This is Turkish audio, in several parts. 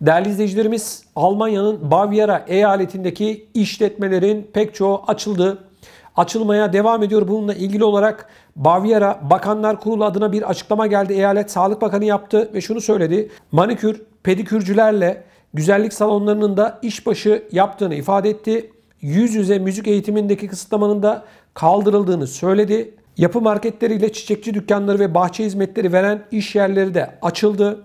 Değerli izleyicilerimiz, Almanya'nın Bavyera eyaletindeki işletmelerin pek çoğu açıldı. Açılmaya devam ediyor. Bununla ilgili olarak Bavyera Bakanlar Kurulu adına bir açıklama geldi. Eyalet Sağlık Bakanı yaptı ve şunu söyledi. Manikür, pedikürcülerle güzellik salonlarının da işbaşı yaptığını ifade etti. Yüz yüze müzik eğitimindeki kısıtlamanın da kaldırıldığını söyledi. Yapı marketleriyle çiçekçi dükkanları ve bahçe hizmetleri veren iş yerleri de açıldı.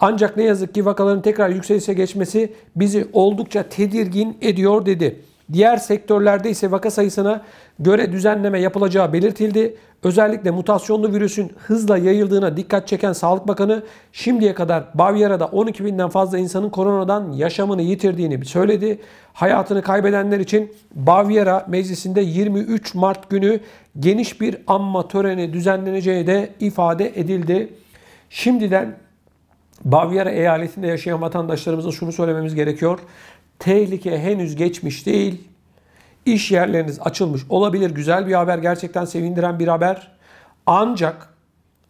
Ancak ne yazık ki vakaların tekrar yükselişe geçmesi bizi oldukça tedirgin ediyor dedi. Diğer sektörlerde ise vaka sayısına göre düzenleme yapılacağı belirtildi. Özellikle mutasyonlu virüsün hızla yayıldığına dikkat çeken Sağlık Bakanı şimdiye kadar Bavyera'da 12.000'den fazla insanın koronadan yaşamını yitirdiğini söyledi. Hayatını kaybedenler için Bavyera Meclisi'nde 23 Mart günü geniş bir anma töreni düzenleneceği de ifade edildi. Şimdiden Bavyera eyaletinde yaşayan vatandaşlarımıza şunu söylememiz gerekiyor. Tehlike henüz geçmiş değil. İş yerleriniz açılmış olabilir. Güzel bir haber, gerçekten sevindiren bir haber. Ancak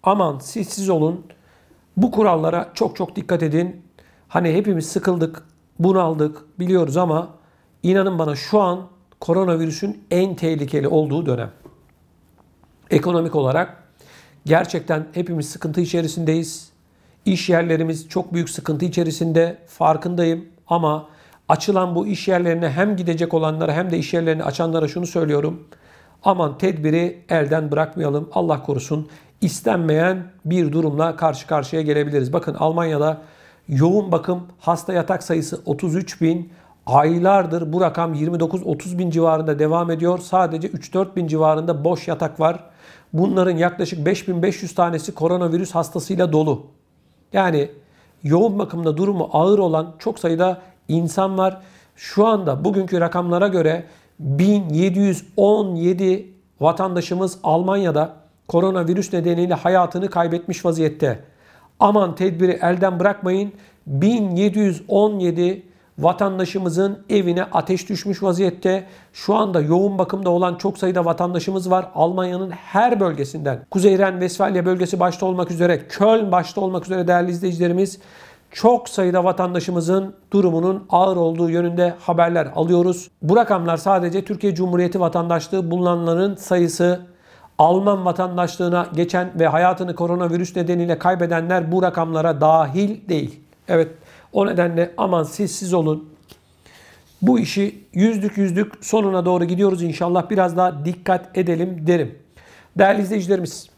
aman sessiz olun. Bu kurallara çok çok dikkat edin. Hani hepimiz sıkıldık, bunaldık biliyoruz ama inanın bana şu an koronavirüsün en tehlikeli olduğu dönem. Ekonomik olarak gerçekten hepimiz sıkıntı içerisindeyiz. İş yerlerimiz çok büyük sıkıntı içerisinde, farkındayım ama açılan bu iş yerlerine hem gidecek olanlara hem de iş yerlerini açanlara şunu söylüyorum. Aman tedbiri elden bırakmayalım. Allah korusun, istenmeyen bir durumla karşı karşıya gelebiliriz. Bakın Almanya'da yoğun bakım hasta yatak sayısı 33.000. Aylardır bu rakam 29-30 bin civarında devam ediyor. Sadece 3-4 bin civarında boş yatak var. Bunların yaklaşık 5.500 tanesi koronavirüs hastasıyla dolu. Yani yoğun bakımda durumu ağır olan çok sayıda İnsan var. Şu anda bugünkü rakamlara göre 1717 vatandaşımız Almanya'da koronavirüs nedeniyle hayatını kaybetmiş vaziyette. Aman tedbiri elden bırakmayın. 1717 vatandaşımızın evine ateş düşmüş vaziyette. Şu anda yoğun bakımda olan çok sayıda vatandaşımız var. Almanya'nın her bölgesinden. Kuzey Ren-Vesfalya bölgesi başta olmak üzere, Köln başta olmak üzere değerli izleyicilerimiz, çok sayıda vatandaşımızın durumunun ağır olduğu yönünde haberler alıyoruz. Bu rakamlar sadece Türkiye Cumhuriyeti vatandaşlığı bulunanların sayısı. Alman vatandaşlığına geçen ve hayatını koronavirüs nedeniyle kaybedenler bu rakamlara dahil değil. Evet, o nedenle aman sessiz olun. Bu işi yüzdük sonuna doğru gidiyoruz inşallah, biraz daha dikkat edelim derim. Değerli izleyicilerimiz,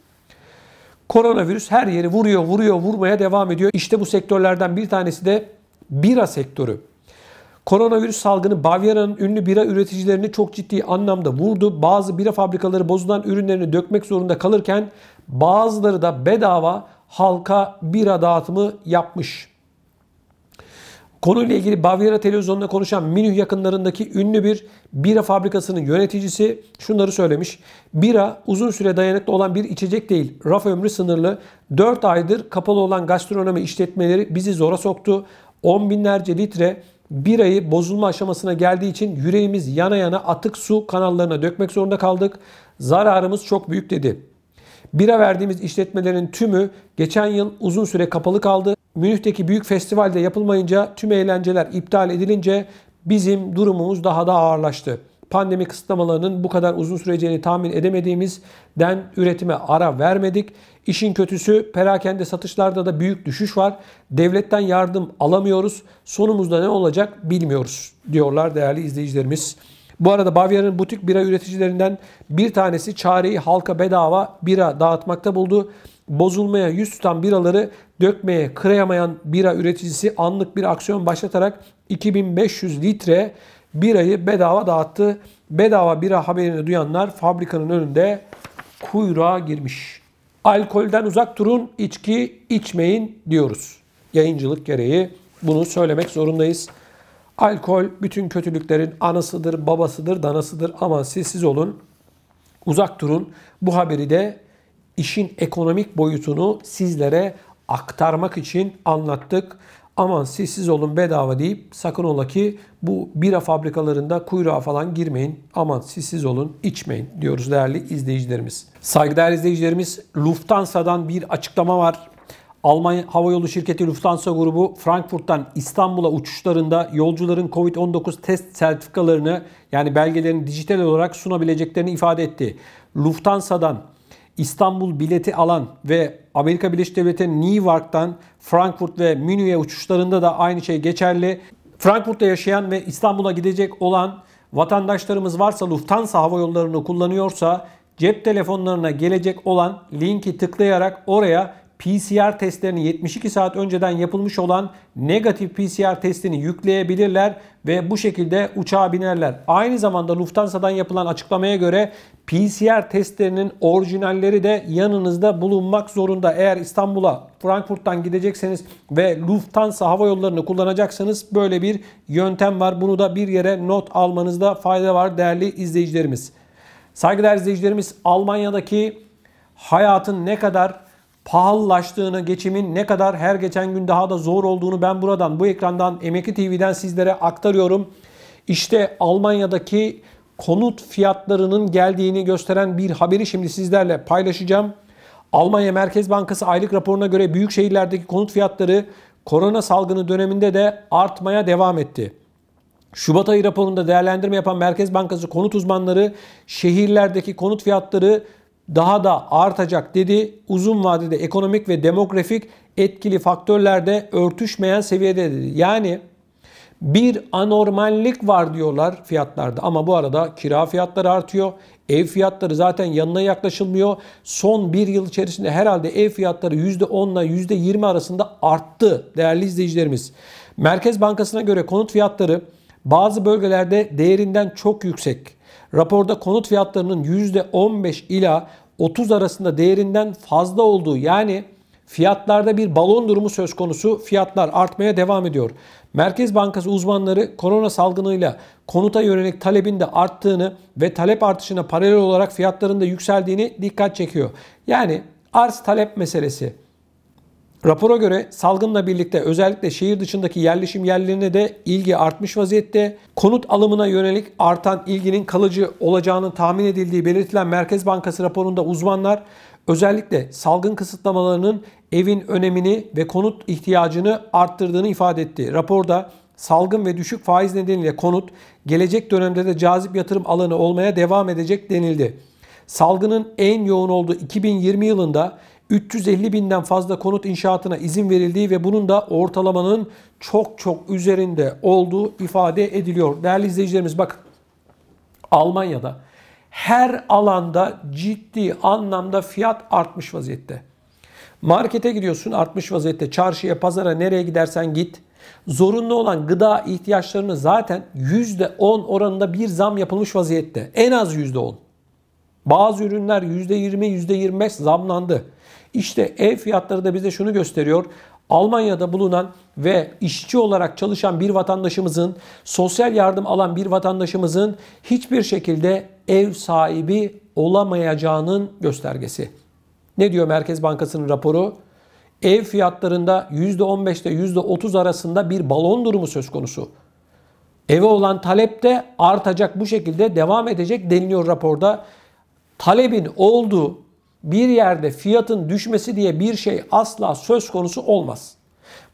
koronavirüs her yeri vurmaya devam ediyor. İşte bu sektörlerden bir tanesi de bira sektörü. Koronavirüs salgını Bavyera'nın ünlü bira üreticilerini çok ciddi anlamda vurdu. Bazı bira fabrikaları bozulan ürünlerini dökmek zorunda kalırken bazıları da bedava halka bira dağıtımı yapmış. Konuyla ilgili Bavyera televizyonunda konuşan Münih yakınlarındaki ünlü bir bira fabrikasının yöneticisi şunları söylemiş. Bira uzun süre dayanıklı olan bir içecek değil. Raf ömrü sınırlı. 4 aydır kapalı olan gastronomi işletmeleri bizi zora soktu. 10 binlerce litre birayı bozulma aşamasına geldiği için yüreğimiz yana yana atık su kanallarına dökmek zorunda kaldık. Zararımız çok büyük dedi. Bira verdiğimiz işletmelerin tümü geçen yıl uzun süre kapalı kaldı. Münih'teki büyük festivalde yapılmayınca, tüm eğlenceler iptal edilince bizim durumumuz daha da ağırlaştı. Pandemi kısıtlamalarının bu kadar uzun süreceğini tahmin edemediğimizden üretime ara vermedik. İşin kötüsü perakende satışlarda da büyük düşüş var. Devletten yardım alamıyoruz. Sonumuzda ne olacak bilmiyoruz diyorlar değerli izleyicilerimiz. Bu arada Bavyera'nın butik bira üreticilerinden bir tanesi çareyi halka bedava bira dağıtmakta buldu. Bozulmaya yüz tutan biraları dökmeye kıyamayan bira üreticisi anlık bir aksiyon başlatarak 2500 litre birayı bedava dağıttı. Bedava bira haberini duyanlar fabrikanın önünde kuyruğa girmiş. Alkolden uzak durun, içki içmeyin diyoruz. Yayıncılık gereği bunu söylemek zorundayız. Alkol bütün kötülüklerin anasıdır, babasıdır, danasıdır ama sessiz olun, uzak durun. Bu haberi de işin ekonomik boyutunu sizlere aktarmak için anlattık. Aman sessiz olun bedava deyip sakın ola ki bu bira fabrikalarında kuyruğa falan girmeyin. Aman sessiz olun, içmeyin diyoruz değerli izleyicilerimiz. Saygıdeğer izleyicilerimiz, Lufthansa'dan bir açıklama var. Almanya havayolu şirketi Lufthansa grubu Frankfurt'tan İstanbul'a uçuşlarında yolcuların COVID-19 test sertifikalarını yani belgelerini dijital olarak sunabileceklerini ifade etti. Lufthansa'dan İstanbul bileti alan ve Amerika Birleşik Devletleri Newark'tan Frankfurt ve Münih'e uçuşlarında da aynı şey geçerli. Frankfurt'ta yaşayan ve İstanbul'a gidecek olan vatandaşlarımız varsa, Lufthansa havayollarını kullanıyorsa cep telefonlarına gelecek olan linki tıklayarak oraya PCR testlerini 72 saat önceden yapılmış olan negatif PCR testini yükleyebilirler ve bu şekilde uçağa binerler. Aynı zamanda Lufthansa'dan yapılan açıklamaya göre PCR testlerinin orijinalleri de yanınızda bulunmak zorunda. Eğer İstanbul'a Frankfurt'tan gidecekseniz ve Lufthansa havayollarını kullanacaksanız böyle bir yöntem var. Bunu da bir yere not almanızda fayda var değerli izleyicilerimiz. Saygıdeğer izleyicilerimiz, Almanya'daki hayatın ne kadar pahalılaştığını, geçimin ne kadar her geçen gün daha da zor olduğunu ben buradan, bu ekrandan, Emekli TV'den sizlere aktarıyorum. İşte Almanya'daki konut fiyatlarının geldiğini gösteren bir haberi şimdi sizlerle paylaşacağım. Almanya Merkez Bankası aylık raporuna göre büyük şehirlerdeki konut fiyatları korona salgını döneminde de artmaya devam etti. Şubat ayı raporunda değerlendirme yapan Merkez Bankası konut uzmanları şehirlerdeki konut fiyatları daha da artacak dedi. Uzun vadede ekonomik ve demografik etkili faktörlerde örtüşmeyen seviyede dedi. Yani bir anormallik var diyorlar fiyatlarda ama bu arada kira fiyatları artıyor. Ev fiyatları zaten yanına yaklaşılmıyor. Son bir yıl içerisinde herhalde ev fiyatları %10'la %20 arasında arttı değerli izleyicilerimiz. Merkez Bankası'na göre konut fiyatları bazı bölgelerde değerinden çok yüksek. Raporda konut fiyatlarının %15 ila 30 arasında değerinden fazla olduğu, yani fiyatlarda bir balon durumu söz konusu, fiyatlar artmaya devam ediyor. Merkez Bankası uzmanları korona salgınıyla konuta yönelik talebin de arttığını ve talep artışına paralel olarak fiyatların da yükseldiğini dikkat çekiyor. Yani arz talep meselesi. Rapora göre salgınla birlikte özellikle şehir dışındaki yerleşim yerlerine de ilgi artmış vaziyette. Konut alımına yönelik artan ilginin kalıcı olacağının tahmin edildiği belirtilen Merkez Bankası raporunda uzmanlar özellikle salgın kısıtlamalarının evin önemini ve konut ihtiyacını arttırdığını ifade etti. Raporda salgın ve düşük faiz nedeniyle konut gelecek dönemde de cazip yatırım alanı olmaya devam edecek denildi. Salgının en yoğun olduğu 2020 yılında 350.000'den fazla konut inşaatına izin verildiği ve bunun da ortalamanın çok üzerinde olduğu ifade ediliyor. Değerli izleyicilerimiz, bakın, Almanya'da her alanda ciddi anlamda fiyat artmış vaziyette. Markete gidiyorsun, artmış vaziyette. Çarşıya, pazara, nereye gidersen git. Zorunlu olan gıda ihtiyaçlarını zaten %10 oranında bir zam yapılmış vaziyette. En az %10. Bazı ürünler %20, %25 zamlandı. İşte ev fiyatları da bize şunu gösteriyor. Almanya'da bulunan ve işçi olarak çalışan bir vatandaşımızın, sosyal yardım alan bir vatandaşımızın hiçbir şekilde ev sahibi olamayacağının göstergesi. Ne diyor Merkez Bankası'nın raporu? Ev fiyatlarında %15 ile %30 arasında bir balon durumu söz konusu. Eve olan talep de artacak, bu şekilde devam edecek deniliyor raporda. Talebin olduğu bir yerde fiyatın düşmesi diye bir şey asla söz konusu olmaz.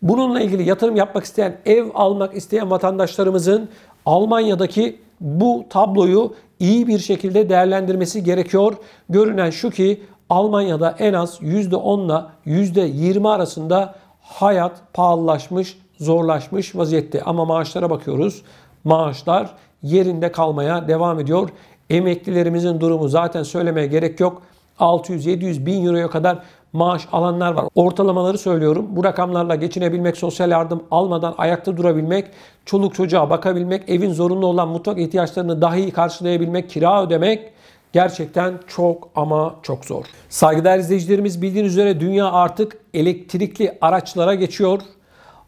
Bununla ilgili yatırım yapmak isteyen, ev almak isteyen vatandaşlarımızın Almanya'daki bu tabloyu iyi bir şekilde değerlendirmesi gerekiyor. Görünen şu ki Almanya'da en az %10'la %20 arasında hayat pahalılaşmış, zorlaşmış vaziyette. Ama maaşlara bakıyoruz. Maaşlar yerinde kalmaya devam ediyor. Emeklilerimizin durumu zaten söylemeye gerek yok. 600-700.000 euroya kadar maaş alanlar var. Ortalamaları söylüyorum. Bu rakamlarla geçinebilmek, sosyal yardım almadan ayakta durabilmek, çoluk çocuğa bakabilmek, evin zorunlu olan mutfak ihtiyaçlarını dahi karşılayabilmek, kira ödemek gerçekten çok ama çok zor. Saygıdeğer izleyicilerimiz, bildiğiniz üzere dünya artık elektrikli araçlara geçiyor.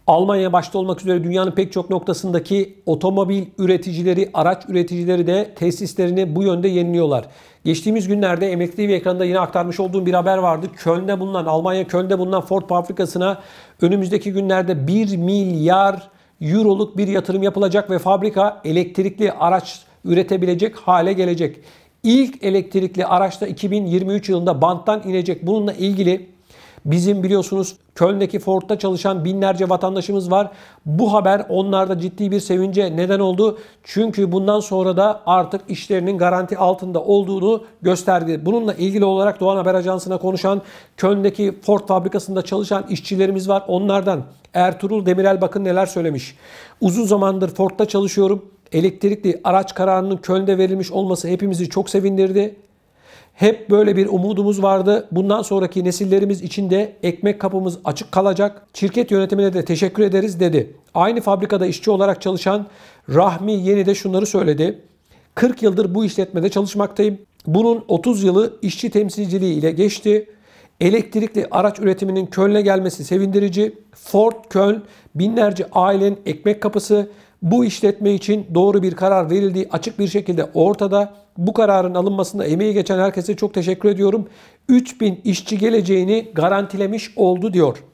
Almanya başta olmak üzere dünyanın pek çok noktasındaki otomobil üreticileri, araç üreticileri de tesislerini bu yönde yeniliyorlar. Geçtiğimiz günlerde Emekli TV ekranında yine aktarmış olduğum bir haber vardı. Almanya Köln'de bulunan Ford fabrikasına önümüzdeki günlerde 1 milyar euroluk bir yatırım yapılacak ve fabrika elektrikli araç üretebilecek hale gelecek. İlk elektrikli araç da 2023 yılında banttan inecek. Bununla ilgili Bizim biliyorsunuz Köln'deki Ford'da çalışan binlerce vatandaşımız var. Bu haber onlarda ciddi bir sevince neden oldu. Çünkü bundan sonra da artık işlerinin garanti altında olduğunu gösterdi. Bununla ilgili olarak Doğan Haber Ajansı'na konuşan Köln'deki Ford fabrikasında çalışan işçilerimiz var. Onlardan Ertuğrul Demirel bakın neler söylemiş. Uzun zamandır Ford'da çalışıyorum. Elektrikli araç kararının Köln'de verilmiş olması hepimizi çok sevindirdi. Hep böyle bir umudumuz vardı. Bundan sonraki nesillerimiz için de ekmek kapımız açık kalacak. Şirket yönetimine de teşekkür ederiz dedi. Aynı fabrikada işçi olarak çalışan Rahmi Yeni de şunları söyledi. 40 yıldır bu işletmede çalışmaktayım. Bunun 30 yılı işçi temsilciliği ile geçti. Elektrikli araç üretiminin Köln'e gelmesi sevindirici. Ford Köln binlerce ailenin ekmek kapısı. Bu işletme için doğru bir karar verildiği açık bir şekilde ortada. Bu kararın alınmasında emeği geçen herkese çok teşekkür ediyorum. 3000 işçi geleceğini garantilemiş oldu diyor.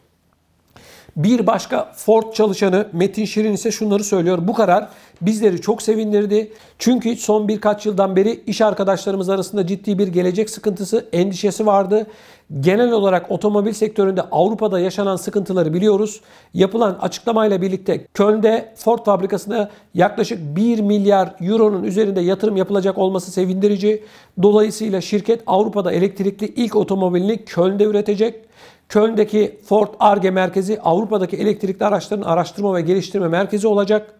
Bir başka Ford çalışanı Metin Şirin ise şunları söylüyor. Bu karar bizleri çok sevindirdi. Çünkü son birkaç yıldan beri iş arkadaşlarımız arasında ciddi bir gelecek sıkıntısı, endişesi vardı. Genel olarak otomobil sektöründe Avrupa'da yaşanan sıkıntıları biliyoruz. Yapılan açıklamayla birlikte Köln'de Ford fabrikasına yaklaşık 1 milyar euronun üzerinde yatırım yapılacak olması sevindirici. Dolayısıyla şirket Avrupa'da elektrikli ilk otomobilini Köln'de üretecek. Köln'deki Ford Ar-Ge merkezi Avrupa'daki elektrikli araçların araştırma ve geliştirme merkezi olacak.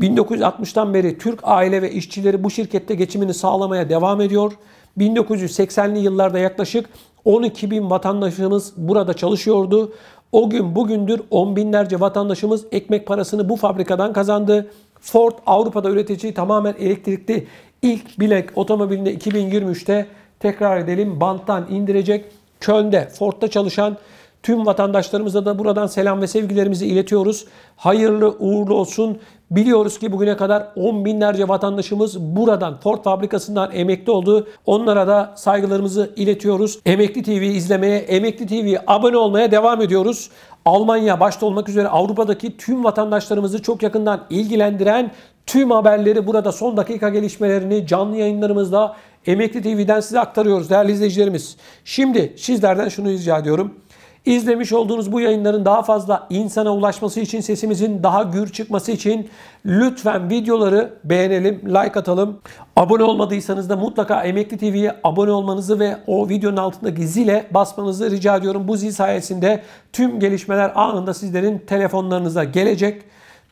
1960'tan beri Türk aile ve işçileri bu şirkette geçimini sağlamaya devam ediyor. 1980'li yıllarda yaklaşık 12 bin vatandaşımız burada çalışıyordu. O gün bugündür on binlerce vatandaşımız ekmek parasını bu fabrikadan kazandı. Ford Avrupa'da üretici tamamen elektrikli ilk bilek otomobilini 2023'te tekrar edelim banttan indirecek. Köln'de, Ford'da çalışan tüm vatandaşlarımıza da buradan selam ve sevgilerimizi iletiyoruz. Hayırlı uğurlu olsun. Biliyoruz ki bugüne kadar on binlerce vatandaşımız buradan Ford fabrikasından emekli oldu. Onlara da saygılarımızı iletiyoruz. Emekli TV'yi izlemeye, Emekli TV'ye abone olmaya devam ediyoruz. Almanya başta olmak üzere Avrupa'daki tüm vatandaşlarımızı çok yakından ilgilendiren tüm haberleri burada son dakika gelişmelerini canlı yayınlarımızda Emekli TV'den size aktarıyoruz değerli izleyicilerimiz. Şimdi sizlerden şunu rica ediyorum. İzlemiş olduğunuz bu yayınların daha fazla insana ulaşması için, sesimizin daha gür çıkması için lütfen videoları beğenelim, like atalım. Abone olmadıysanız da mutlaka Emekli TV'ye abone olmanızı ve o videonun altındaki zile basmanızı rica ediyorum. Bu zil sayesinde tüm gelişmeler anında sizlerin telefonlarınıza gelecek.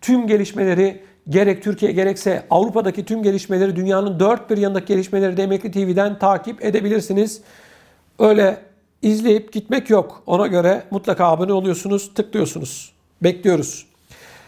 Tüm gelişmeleri gerek Türkiye gerekse Avrupa'daki tüm gelişmeleri, dünyanın dört bir yanındaki gelişmeleri de Emekli TV'den takip edebilirsiniz. Öyle izleyip gitmek yok. Ona göre mutlaka abone oluyorsunuz, tıklıyorsunuz. Bekliyoruz.